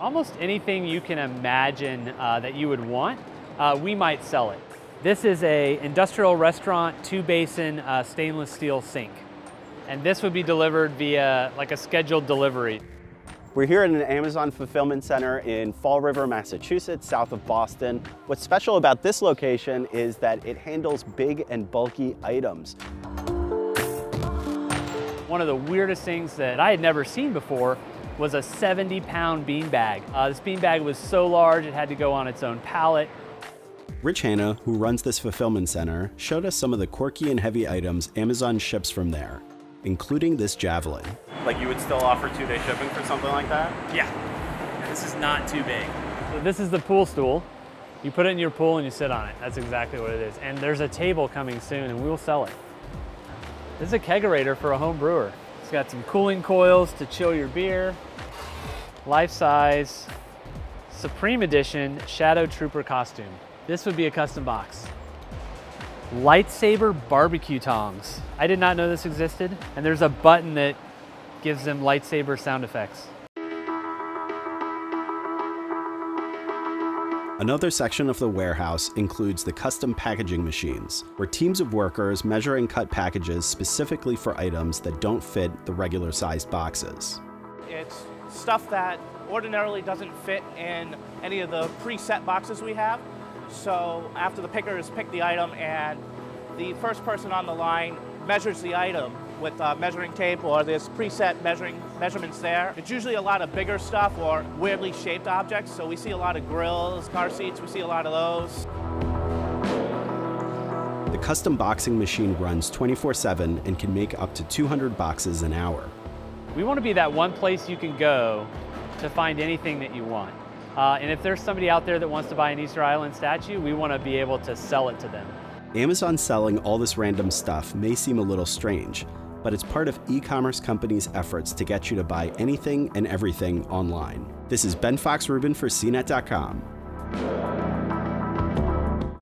Almost anything you can imagine that you would want, we might sell it. This is a industrial restaurant, 2-basin stainless steel sink. And this would be delivered via like a scheduled delivery. We're here at an Amazon fulfillment center in Fall River, Massachusetts, south of Boston. What's special about this location is that it handles big and bulky items. One of the weirdest things that I had never seen before was a 70-pound beanbag. This beanbag was so large, it had to go on its own pallet. Rich Hanna, who runs this fulfillment center, showed us some of the quirky and heavy items Amazon ships from there, including this javelin. Like, you would still offer 2-day shipping for something like that? Yeah. This is not too big. So this is the pool stool. You put it in your pool and you sit on it. That's exactly what it is. And there's a table coming soon, and we will sell it. This is a kegerator for a home brewer. It's got some cooling coils to chill your beer. Life size, Supreme Edition Shadow Trooper costume. This would be a custom box. Lightsaber barbecue tongs. I did not know this existed. And there's a button that gives them lightsaber sound effects. Another section of the warehouse includes the custom packaging machines, where teams of workers measure and cut packages specifically for items that don't fit the regular sized boxes. It's stuff that ordinarily doesn't fit in any of the preset boxes we have. So after the pickers pick the item, and the first person on the line measures the item with a measuring tape, or there's preset measurements there. It's usually a lot of bigger stuff or weirdly shaped objects, so we see a lot of grills, car seats, we see a lot of those. The custom boxing machine runs 24/7 and can make up to 200 boxes an hour. We want to be that one place you can go to find anything that you want. And if there's somebody out there that wants to buy an Easter Island statue, we want to be able to sell it to them. Amazon selling all this random stuff may seem a little strange, but it's part of e-commerce companies' efforts to get you to buy anything and everything online. This is Ben Fox Rubin for CNET.com.